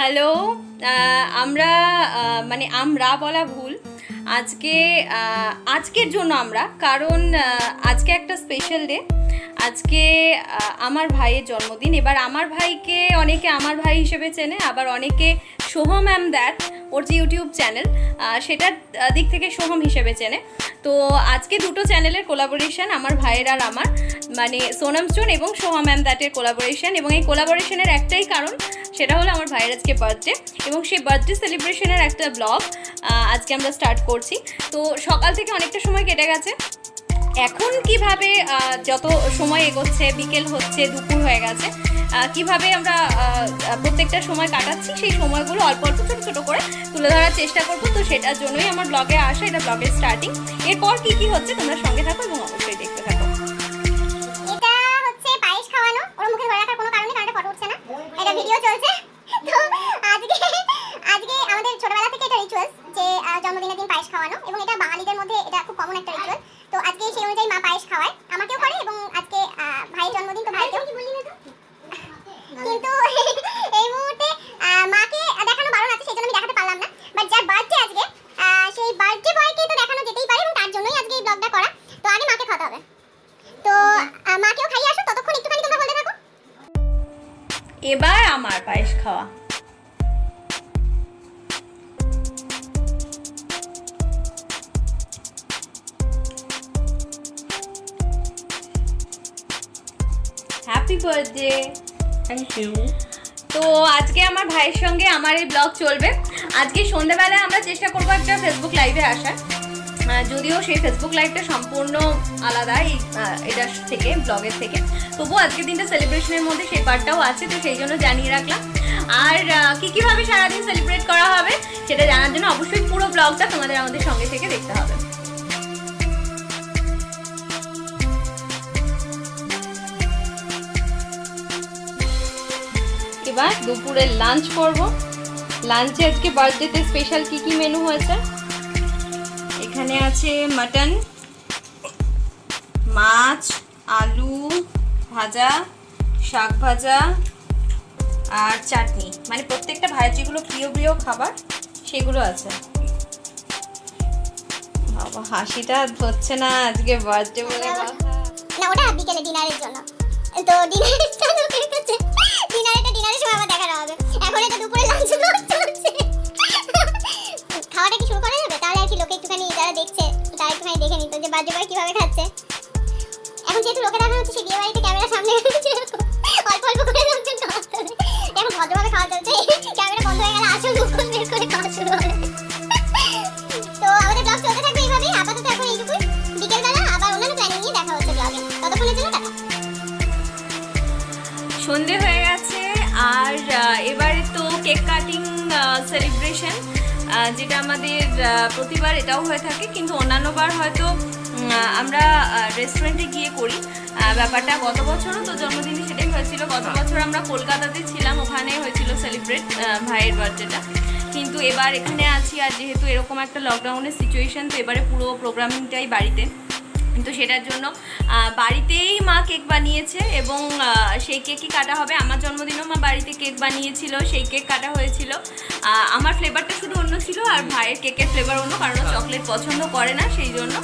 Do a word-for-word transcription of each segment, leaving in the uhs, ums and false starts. Hello आम्रा माने आम्रा बोला भूल आज के आज के जोनो आम्रा कारण आज के एक स्पेशल डे आज के आमार भाई जन्मदिन एबार आमार भाई के अनेके आमार भाई हिसेबे चेने आबार अनेके सोहम एम दैट और जो यूट्यूब चैनल सेटार दिक थेके सोहम हिसेबे चेने तो आज के दुटो चैनलेर कोलाबोरेशन आमार भाइयेर आर आमार माने सोनाम्स जोन एबं सोहम एम दैटेर कोलाबोरेशन एबं एई कोलाबोरेशनेर एकटाई कारण सेटा हलो आमार भाइयेर आजके बार्थडे एबं सेई बार्थडे सेलिब्रेशनेर एकटा ब्लग आजके आमरा स्टार्ट करछि तो सकाल थेके अनेकटा समय केटे गेछे এখন কিভাবে যত সময় এগোচ্ছে বিকেল হচ্ছে দুপুর হয়ে গেছে কিভাবে আমরা প্রত্যেকটা সময় কাটাচ্ছি সেই সময়গুলো অল্প অল্প ছোট ছোট করে তুলে ধরার চেষ্টা করব তো সেটার জন্যই আমার ব্লগে আসা এটা ব্লগের স্টার্টিং এরপর কি কি হচ্ছে তোমরা সঙ্গে থাকো এবং অবশ্যই দেখতে থাকো এটা হচ্ছে পায়েশ খাওয়ানো ওর মুখে ধরে রাখার কোনো কারণে কারণে ফটো উঠছে না এটা ভিডিও চলছে তো আজকে আজকে আমাদের ছোটবেলা থেকে এটা রিচুয়ালস যে জন্মদিনের দিন পায়েশ খাওয়ানো এবং এটা বাঙালিদের মধ্যে এটা খুব কমন একটা রিচুয়াল तो आज के से अनुजाई माँ पायेश खावाय आमाकेओ करे एबं आज के भाई जन्मदिन तो भाईकेओ कि बोलिना तो किन्तु एई मुहूर्ते माके देखानो बारण आछे सेइजोन्नो आमि देखाते पारलाम ना बाट जार बार्थडे आजके सेई बार्थडे बयके तो देखानो जेतेई पारे एबं तार जोन्नोई आजके एई ब्लगटा करा तो आगे माके खाते होबे तो माकेओ खाइये आसो ततक्षण एकटुखानि तोमरा बोलते थाको एबार आमार पायेश खावा हैप्पी बर्थडे थैंक यू तो आज के आमार भाईर संगे आमार ए ब्लग चलबे आज के सन्ध्या बेलाय आमरा चेष्टा करब एकटा फेसबुक लाइवे आसार जदिओ सेई फेसबुक लाइवटा सम्पूर्ण आलादा एटार थेके ब्लगेर थेके तबुओ आजकेर दिनटा सेलिब्रेशनेर मध्य सेई पार्टटाओ आछे तो सेई जोन्नो जानिये राखलाम आर कि किभाबे सारा दिन सेलिब्रेट करा होबे सेटा जानार जोन्नो अवश्योई पुरो ब्लगटा तोमादेर आमादेर संगे थेके देखते होबे दोपुरे लांच करब लांचे आज के बार्थडे स्पेशल की की मेनू होयेछे एखाने आछे मटन माछ आलू भाजा शाक भाजा और चाटनी माने प्रत्येकटा भाइयेर जेगुलो प्रिय प्रिय खाबार सेगुलो आछे बाबा हासिटा होच्छे ना आज के बार्थडे बोले ना ओटा बिकेले डिनारेर जोन्नो तो डिनारेर जोन्नो ठीक आछे डिनारेटा डिनारे সময় আবার দেখা হবে এখন এটা দুপুরে লাঞ্চ করছে খাওয়াটা কি শুরু করা যাবে তাহলে আর কি লোকে একটুখানি যারা দেখছে তারা একটুখানি দেখে নিতে যে বাজে বাজে কিভাবে খাচ্ছে এখন যেহেতু লোকে দেখা হচ্ছে সে বিয়ে বাড়িতে ক্যামেরা সামনে হচ্ছে অল্প অল্প করে যাচ্ছে না এখন ভদ্রভাবে খাওয়া চলছে ক্যামেরা বন্ধ হয়ে গেল আসল দুপুর বের করে খাওয়া শুরু হবে তো আমাদের ব্লগ চলতে থাকবে এইভাবেই আপাতত এখন এইটুকুই বিকেল বেলা আবার অন্যান্য প্ল্যানিং নিয়ে দেখা হচ্ছে ব্লগে ততক্ষণের জন্য টাটা সন্ধে হয়ে গেছে আর এবারে তো কেক কাটিং সেলিব্রেশন যেটা আমাদের প্রতিবার এটাও হয়ে থাকে কিন্তু অন্যান্যবার হয়তো আমরা রেস্টুরেন্টে গিয়ে করি ব্যাপারটা গত বছরও তো জন্মদিনে সেটাই হয়েছিল গত বছর আমরা কলকাতাতে ছিলাম ওখানে হয়েছিল সেলিব্রেট ভাইয়ের বার্থডেটা কিন্তু এবার এখানে আছি আর যেহেতু এরকম একটা লকডাউনের সিচুয়েশন তো এবারে পুরো প্রোগ্রামিংটাই বাড়িতে तो सेटार जोन्नो बाड़ीते ही माँ केक बनिएছে এবং সেই কেকই কাটা হবে আমার জন্মদিনেও মা বাড়িতে কেক বানিয়েছিল সেই কেক কাটা হয়েছিল আমার ফ্লেভারটা শুধু অন্য ছিল আর ভাইয়ের কেকের ফ্লেভার অন্য কারণ ও চকলেট পছন্দ করে না সেই জন্য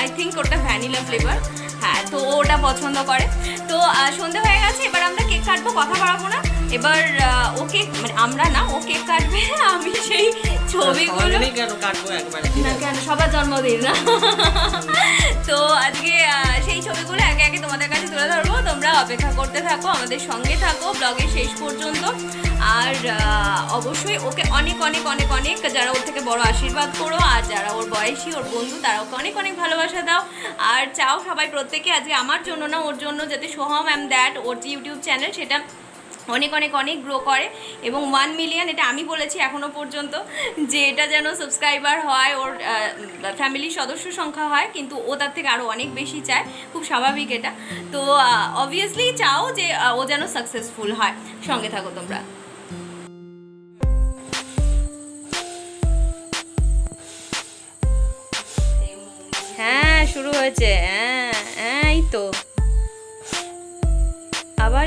আই থিঙ্ক ওটা ভ্যানিলা ফ্লেভার হ্যাঁ তো ওটা পছন্দ করে তো সন্ধে হয়ে গেছে এবার আমরা কেক কাটবো কথা বাড়াবো না এবার ও কেক মানে আমরা না ও কেক কাটবে আমি সেই ছবিগুলো কেন কাটবো একবার না কেন সবার জন্মদিন না তো আজকে সেই ছবিগুলো একে একে তোমাদের কাছে তুলে ধরবো তোমরা অপেক্ষা করতে থাকো আমাদের সঙ্গে থাকো ব্লগের শেষ পর্যন্ত আর অবশ্যই ওকে অনেক অনেক অনেক অনেক যারা ওর থেকে বড় আশীর্বাদ করো আর যারা ওর বয়সী ওর বন্ধু তারা ওকে অনেক অনেক ভালোবাসা দাও আর চাও সবাই প্রত্যেকে আজকে আমার জন্য না ওর জন্য যাতে সোহম অ্যাম দ্যাট ওর যে ইউটিউব চ্যানেল সেটা অনেক অনেক অনেক গ্রো করে এবং ওয়ান মিলিয়ন এটা আমি বলেছি এখনও পর্যন্ত যে এটা যেন সাবস্ক্রাইবার হয় ওর ফ্যামিলির সদস্য সংখ্যা হয় কিন্তু ও তার থেকে আরও অনেক বেশি চায় খুব স্বাভাবিক এটা তো অবভিয়াসলি চাও যে ও যেন সাকসেসফুল হয় সঙ্গে থাকো তোমরা হ্যাঁ শুরু হয়েছে হ্যাঁ এই তো आबार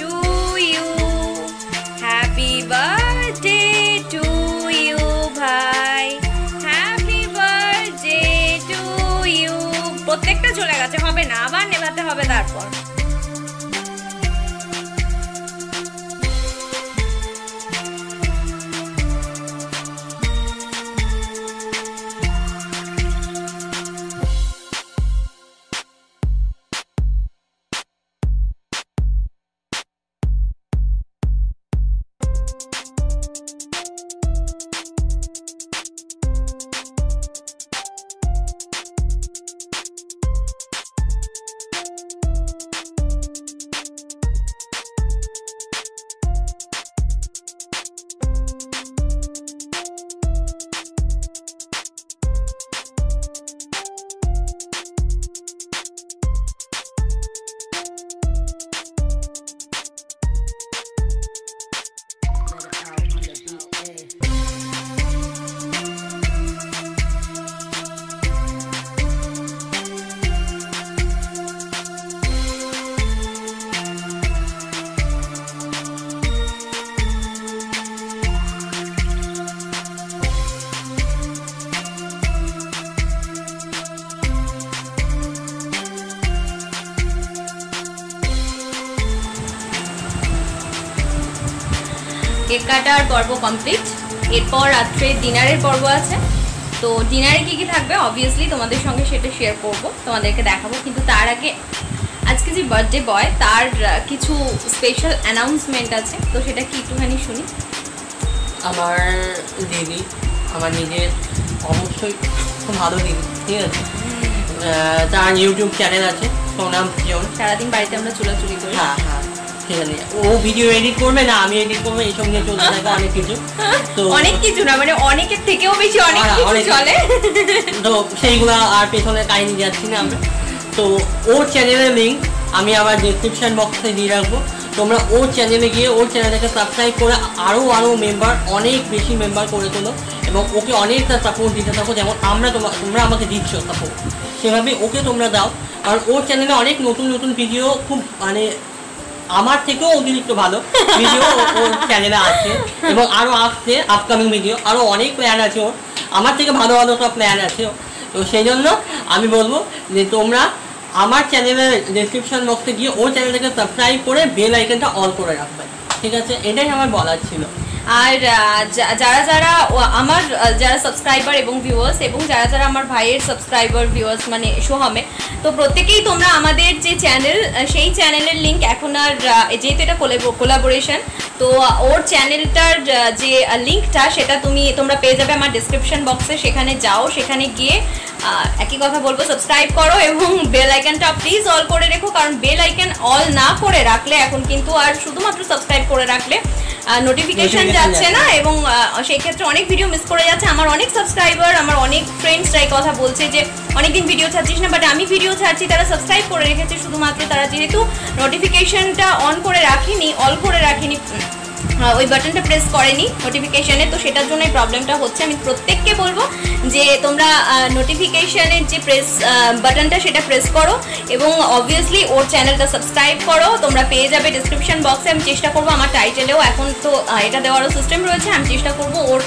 to you. Happy birthday to you, bhai. Happy birthday to you. প্রত্যেকটা চলে গেছে, হবে না আবার নেভাতে হবে তারপর। केक काटार पर्व कमप्लीट एरपर रात्रे डिनारे पर्व आछे तो डिनारे कि कि थाकबे अबवियासलि तोमादेर संगे सेटा शेयर करब तोमादेरके देखाबो किन्तु तार आगे आज के जो बर्थडे बॉय तार किछु स्पेशल अनाउंसमेंट आछे तो सेटा कि एकटुखानि शुनि आमार दिदी आमार निजेर अवश्य खूब भालो दिदी ठीक आछे तार यूट्यूब चैनल आछे सोनाम जोन सारा दिन बाड़ीते आमरा चुलाचुली करि हाँ हाँ দাও আর ওর চ্যানেলে অনেক নতুন নতুন ভিডিও খুব মানে আমার থেকেও অতিরিক্ত ভালো ভিডিও ওর চ্যানেলে আছে এবং আরও আসছে আপকামিং ভিডিও আরও অনেক প্ল্যান আছে ওর আমার থেকে ভালো ভালো সব প্ল্যান আছে তো সেই জন্য আমি বলবো যে তোমরা আমার চ্যানেলের ডেসক্রিপশন বক্সে গিয়ে ওর চ্যানেলটাকে সাবস্ক্রাইব করে বেল আইকনটা অল করে রাখবেন ঠিক আছে এটাই আমার বলার ছিল আর যারা যারা আমার যারা সাবস্ক্রাইবার এবং ভিউয়ার্স এবং যারা যারা আমার ভাইয়ের সাবস্ক্রাইবার ভিউয়ার্স মানে সোহামে তো প্রত্যেকেই তোমরা আমাদের যে চ্যানেল সেই চ্যানেলের লিঙ্ক এখন আর যেহেতু এটা কোলাবোরেশন তো ওর চ্যানেলটার যে লিঙ্কটা সেটা তুমি তোমরা পেয়ে যাবে আমার ডেসক্রিপশন বক্সে সেখানে যাও সেখানে গিয়ে একই কথা বলবো সাবস্ক্রাইব করো এবং বেল আইকনটা প্লিজ অল করে রেখো কারণ বেল আইকন অল না করে রাখলে এখন কিন্তু আর শুধুমাত্র সাবস্ক্রাইব করে রাখলে নোটিফিকেশন যাচ্ছে না এবং সেই ক্ষেত্রে অনেক ভিডিও মিস করে যাচ্ছে আমার অনেক সাবস্ক্রাইবার আমার অনেক ফ্রেন্ডসরা এই কথা বলছে যে অনেকদিন ভিডিও ছাড়ছিস না বাট আমি ভিডিও ছাড়ছি তারা সাবস্ক্রাইব করে রেখেছে শুধুমাত্র তারা যেহেতু নোটিফিকেশনটা অন করে রাখিনি অল করে রাখিনি ওই বাটনটা প্রেস করেনি নোটিফিকেশানে তো সেটার জন্য এই প্রবলেমটা হচ্ছে আমি প্রত্যেককে বলবো যে তোমরা নোটিফিকেশানের যে প্রেস বাটনটা সেটা প্রেস করো এবং অবভিয়াসলি ওর চ্যানেলটা সাবস্ক্রাইব করো তোমরা পেয়ে যাবে ডিসক্রিপশান বক্সে আমি চেষ্টা করবো আমার টাইটেলেও এখন তো এটা দেওয়ারও সিস্টেম রয়েছে আমি চেষ্টা করবো ওর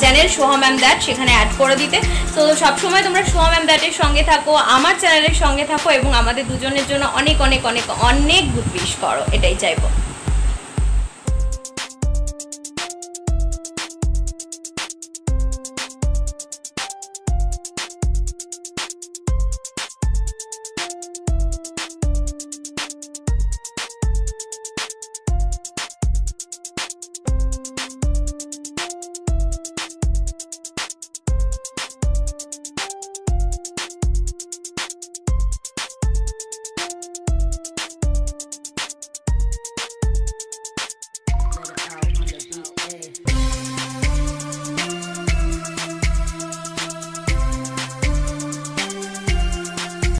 চ্যানেল সোহাম অ্যাম দ্যাট সেখানে অ্যাড করে দিতে তো সবসময় তোমরা সোহাম অ্যাম দ্যাটের সঙ্গে থাকো আমার চ্যানেলের সঙ্গে থাকো এবং আমাদের দুজনের জন্য অনেক অনেক অনেক অনেক গুড উইশ করো এটাই চাইবো